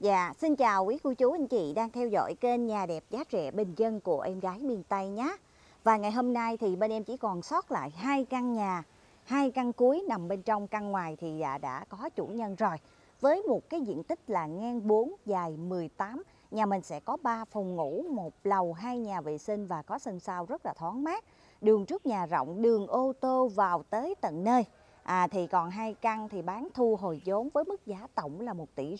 Dạ, xin chào quý cô chú anh chị đang theo dõi kênh Nhà đẹp giá rẻ bình dân của em gái miền Tây nhé. Và ngày hôm nay thì bên em chỉ còn sót lại hai căn nhà, hai căn cuối nằm bên trong, căn ngoài thì đã có chủ nhân rồi. Với một cái diện tích là ngang 4, dài 18, nhà mình sẽ có 3 phòng ngủ, 1 lầu, 2 nhà vệ sinh và có sân sau rất là thoáng mát. Đường trước nhà rộng, đường ô tô vào tới tận nơi. Thì còn hai căn thì bán thu hồi vốn với mức giá tổng là 1,5 tỷ.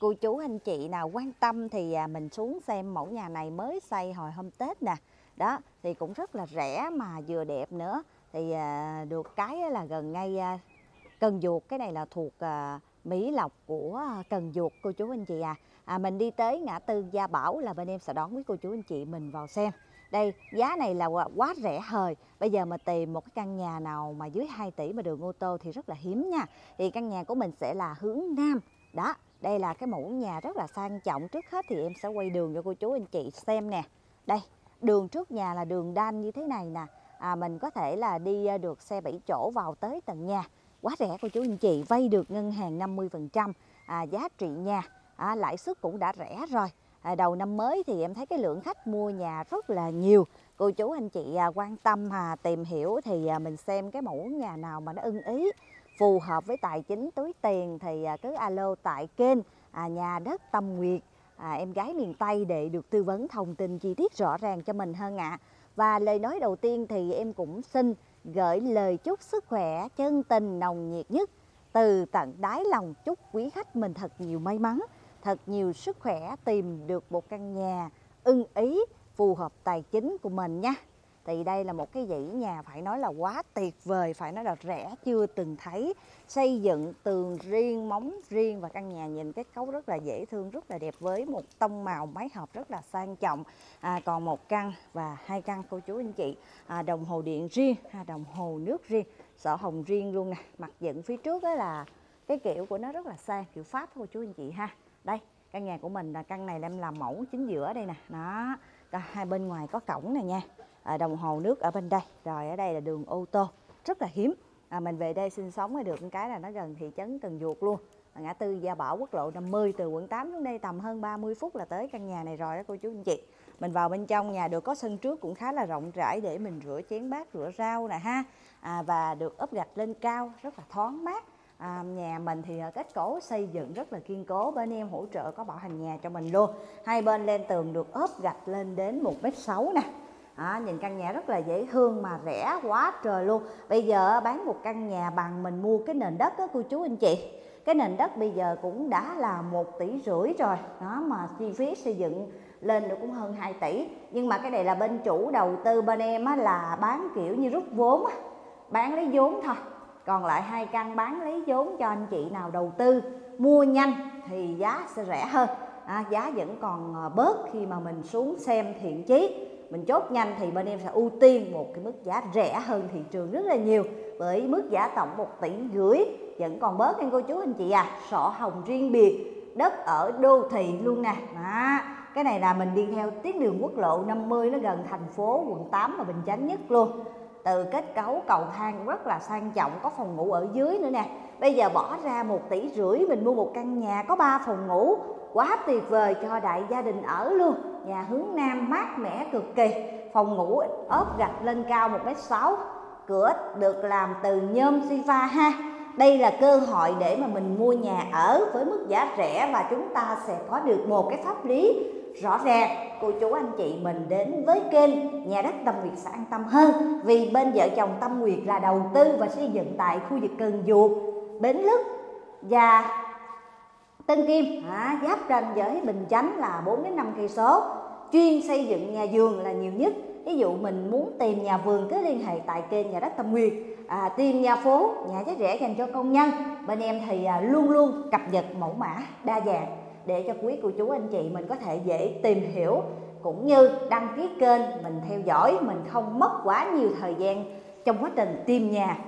Cô chú anh chị nào quan tâm thì mình xuống xem mẫu nhà này mới xây hồi hôm Tết nè. Đó, thì cũng rất là rẻ mà vừa đẹp nữa. Thì được cái là gần ngay Cần Giuộc, cái này là thuộc Mỹ Lộc của Cần Giuộc cô chú anh chị mình đi tới ngã tư Gia Bảo là bên em sẽ đón quý cô chú anh chị mình vào xem. Đây, giá này là quá rẻ hời. Bây giờ mà tìm một cái căn nhà nào mà dưới 2 tỷ mà đường ô tô thì rất là hiếm nha. Thì căn nhà của mình sẽ là hướng Nam. Đó, đây là cái mẫu nhà rất là sang trọng. Trước hết thì em sẽ quay đường cho cô chú anh chị xem nè. Đây, đường trước nhà là đường đan như thế này nè. Mình có thể là đi được xe 7 chỗ vào tới tận nhà. Quá rẻ cô chú anh chị, vay được ngân hàng 50%. Giá trị nhà, lãi suất cũng đã rẻ rồi. Đầu năm mới thì em thấy cái lượng khách mua nhà rất là nhiều. Cô chú anh chị quan tâm tìm hiểu thì mình xem cái mẫu nhà nào mà nó ưng ý, phù hợp với tài chính túi tiền thì cứ alo tại kênh Nhà đất Tâm Nguyệt em gái miền Tây để được tư vấn thông tin chi tiết rõ ràng cho mình hơn ạ. Và lời nói đầu tiên thì em cũng xin gửi lời chúc sức khỏe chân tình nồng nhiệt nhất từ tận đáy lòng. Chúc quý khách mình thật nhiều may mắn, thật nhiều sức khỏe, tìm được một căn nhà ưng ý, phù hợp tài chính của mình nha. Thì đây là một cái dãy nhà phải nói là quá tuyệt vời, phải nói là rẻ chưa từng thấy. Xây dựng tường riêng, móng riêng và căn nhà nhìn kết cấu rất là dễ thương, rất là đẹp với một tông màu máy hợp rất là sang trọng. Còn một căn và hai căn cô chú anh chị, đồng hồ điện riêng, đồng hồ nước riêng, sổ hồng riêng luôn nè. Mặt dựng phía trước đó là cái kiểu của nó rất là sang, kiểu Pháp thôi chú anh chị ha. Đây, căn nhà của mình là căn này em làm mẫu chính giữa đây nè. Đó, hai bên ngoài có cổng này nha. Đồng hồ nước ở bên đây. Rồi ở đây là đường ô tô, rất là hiếm. Mình về đây sinh sống được cái là nó gần thị trấn Cần Giuộc luôn. Ngã tư Gia Bảo quốc lộ 50, từ quận 8 xuống đây tầm hơn 30 phút là tới căn nhà này rồi đó cô chú anh chị. Mình vào bên trong nhà được có sân trước cũng khá là rộng rãi để mình rửa chén bát, rửa rau nè ha. Và được ốp gạch lên cao, rất là thoáng mát. Nhà mình thì kết cấu xây dựng rất là kiên cố, bên em hỗ trợ có bảo hành nhà cho mình luôn. Hai bên lên tường được ốp gạch lên đến 1,6 m nè. Nhìn căn nhà rất là dễ thương mà rẻ quá trời luôn. Bây giờ bán một căn nhà bằng mình mua cái nền đất đó cô chú anh chị. Cái nền đất bây giờ cũng đã là 1,5 tỷ rồi. Đó, mà chi phí xây dựng lên được cũng hơn 2 tỷ. Nhưng mà cái này là bên chủ đầu tư bên em là bán kiểu như rút vốn, bán lấy vốn thôi. Còn lại hai căn bán lấy vốn cho anh chị nào đầu tư mua nhanh thì giá sẽ rẻ hơn. Giá vẫn còn bớt khi mà mình xuống xem thiện chí, mình chốt nhanh thì bên em sẽ ưu tiên một cái mức giá rẻ hơn thị trường rất là nhiều, với mức giá tổng 1,5 tỷ, vẫn còn bớt anh cô chú anh chị sổ hồng riêng biệt, đất ở đô thị luôn nè. Cái này là mình đi theo tuyến đường quốc lộ 50, nó gần thành phố quận 8 và Bình Chánh nhất luôn. Từ kết cấu cầu thang rất là sang trọng, có phòng ngủ ở dưới nữa nè. Bây giờ bỏ ra 1,5 tỷ mình mua một căn nhà có 3 phòng ngủ, quá tuyệt vời cho đại gia đình ở luôn. Nhà hướng Nam mát mẻ cực kỳ, phòng ngủ ốp gạch lên cao 1,6 m, cửa được làm từ nhôm xi pha ha. Đây là cơ hội để mà mình mua nhà ở với mức giá rẻ, và chúng ta sẽ có được một cái pháp lý rõ ràng. Cô chú anh chị mình đến với kênh Nhà đất Tâm Nguyệt sẽ an tâm hơn, vì bên vợ chồng Tâm Nguyệt là đầu tư và xây dựng tại khu vực Cần Giuộc, Bến Lức và Tân Kim, giáp ranh với Bình Chánh là 4 đến 5 cây số. Chuyên xây dựng nhà vườn là nhiều nhất. Ví dụ mình muốn tìm nhà vườn cứ liên hệ tại kênh Nhà đất Tâm Nguyệt. Tìm nhà phố, nhà giá rẻ dành cho công nhân, bên em thì luôn luôn cập nhật mẫu mã đa dạng để cho quý cô chú anh chị mình có thể dễ tìm hiểu, cũng như đăng ký kênh mình theo dõi, mình không mất quá nhiều thời gian trong quá trình tìm nhà.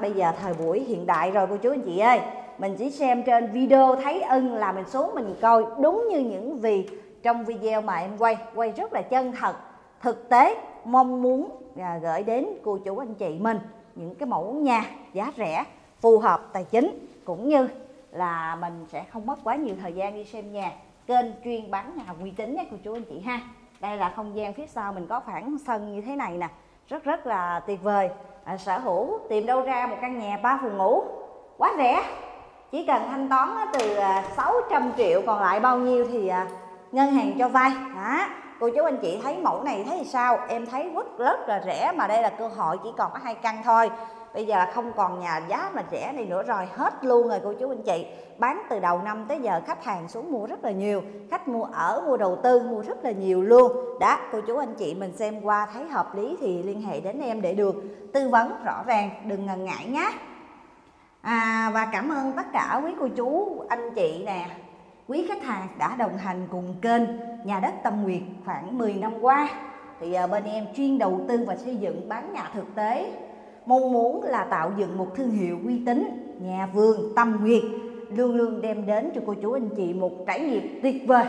Bây giờ thời buổi hiện đại rồi cô chú anh chị ơi, mình chỉ xem trên video thấy ưng là mình xuống mình coi, đúng như những gì trong video mà em quay rất là chân thật, thực tế, mong muốn gửi đến cô chú anh chị mình những cái mẫu nhà giá rẻ phù hợp tài chính, cũng như là mình sẽ không mất quá nhiều thời gian đi xem nhà. Kênh chuyên bán nhà uy tín đấy cô chú anh chị ha. Đây là không gian phía sau mình có khoảng sân như thế này nè, rất là tuyệt vời. Sở hữu tìm đâu ra một căn nhà 3 phòng ngủ quá rẻ, chỉ cần thanh toán từ 600 triệu còn lại bao nhiêu thì ngân hàng cho vay. Đó, cô chú anh chị thấy mẫu này thấy sao? Em thấy rất là rẻ, mà đây là cơ hội, chỉ còn có 2 căn thôi. Bây giờ là không còn nhà giá mà rẻ này nữa rồi, hết luôn rồi cô chú anh chị. Bán từ đầu năm tới giờ khách hàng xuống mua rất là nhiều, khách mua ở, mua đầu tư, mua rất là nhiều luôn. Đó, cô chú anh chị mình xem qua thấy hợp lý thì liên hệ đến em để được tư vấn rõ ràng, đừng ngần ngại nhé. Và cảm ơn tất cả quý cô chú, anh chị nè, quý khách hàng đã đồng hành cùng kênh Nhà đất Tâm Nguyệt khoảng 10 năm qua. Thì bên em chuyên đầu tư và xây dựng bán nhà thực tế, mong muốn là tạo dựng một thương hiệu uy tín. Nhà vườn Tâm Nguyệt luôn luôn đem đến cho cô chú anh chị một trải nghiệm tuyệt vời.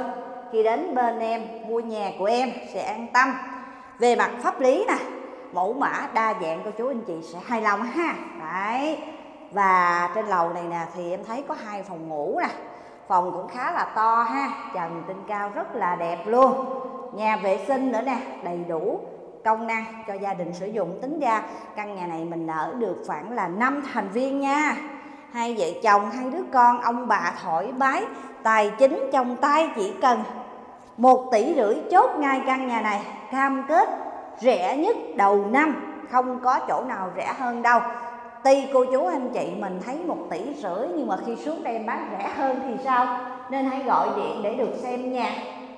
Khi đến bên em mua nhà của em sẽ an tâm về mặt pháp lý nè, mẫu mã đa dạng, cô chú anh chị sẽ hài lòng ha. Đấy. Và trên lầu này nè thì em thấy có 2 phòng ngủ nè, phòng cũng khá là to ha, trần trên cao rất là đẹp luôn, nhà vệ sinh nữa nè, đầy đủ công năng cho gia đình sử dụng. Tính ra căn nhà này mình ở được khoảng là 5 thành viên nha, 2 vợ chồng, 2 đứa con, ông bà thoải mái, tài chính trong tay chỉ cần 1,5 tỷ chốt ngay căn nhà này, cam kết rẻ nhất đầu năm, không có chỗ nào rẻ hơn đâu. Tuy cô chú anh chị mình thấy 1,5 tỷ nhưng mà khi xuống đây bán rẻ hơn thì sao? Nên hãy gọi điện để được xem nhà.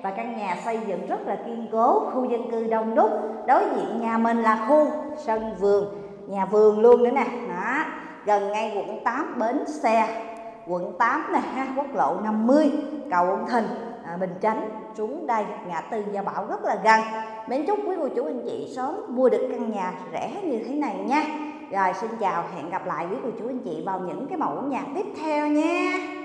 Và căn nhà xây dựng rất là kiên cố, khu dân cư đông đúc, đối diện nhà mình là khu sân vườn, nhà vườn luôn nữa nè. Đó, gần ngay quận 8, bến xe quận 8 nè, quốc lộ 50, cầu Ông Thìn, Bình Chánh, xuống đây ngã tư Gia Bảo rất là gần. Mến chúc quý cô chú anh chị sớm mua được căn nhà rẻ như thế này nha. Rồi xin chào, hẹn gặp lại quý cô chú anh chị vào những cái mẫu nhà tiếp theo nha.